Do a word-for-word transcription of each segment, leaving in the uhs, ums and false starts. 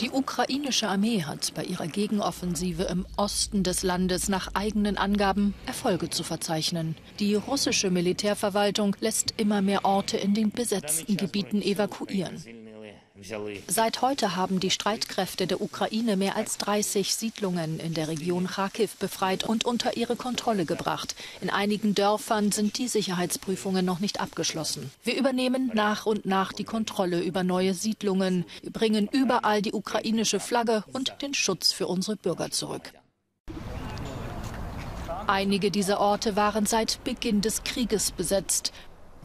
Die ukrainische Armee hat bei ihrer Gegenoffensive im Osten des Landes nach eigenen Angaben Erfolge zu verzeichnen. Die russische Militärverwaltung lässt immer mehr Orte in den besetzten Gebieten evakuieren. Seit heute haben die Streitkräfte der Ukraine mehr als dreißig Siedlungen in der Region Kharkiv befreit und unter ihre Kontrolle gebracht. In einigen Dörfern sind die Sicherheitsprüfungen noch nicht abgeschlossen. Wir übernehmen nach und nach die Kontrolle über neue Siedlungen, bringen überall die ukrainische Flagge und den Schutz für unsere Bürger zurück. Einige dieser Orte waren seit Beginn des Krieges besetzt.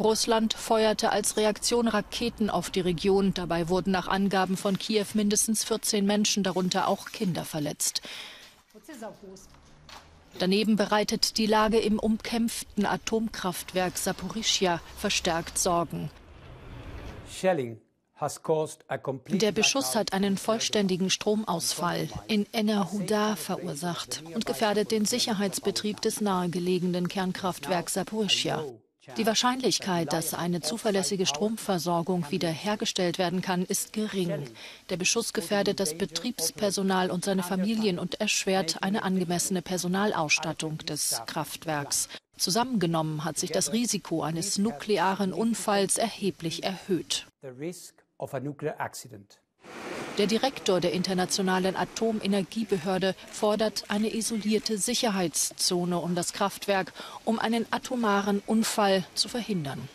Russland feuerte als Reaktion Raketen auf die Region. Dabei wurden nach Angaben von Kiew mindestens vierzehn Menschen, darunter auch Kinder, verletzt. Daneben bereitet die Lage im umkämpften Atomkraftwerk Saporishschja verstärkt Sorgen. Der Beschuss hat einen vollständigen Stromausfall in Enerhodar verursacht und gefährdet den Sicherheitsbetrieb des nahegelegenen Kernkraftwerks Saporishschja. Die Wahrscheinlichkeit, dass eine zuverlässige Stromversorgung wiederhergestellt werden kann, ist gering. Der Beschuss gefährdet das Betriebspersonal und seine Familien und erschwert eine angemessene Personalausstattung des Kraftwerks. Zusammengenommen hat sich das Risiko eines nuklearen Unfalls erheblich erhöht. Der Direktor der Internationalen Atomenergiebehörde fordert eine isolierte Sicherheitszone um das Kraftwerk, um einen atomaren Unfall zu verhindern.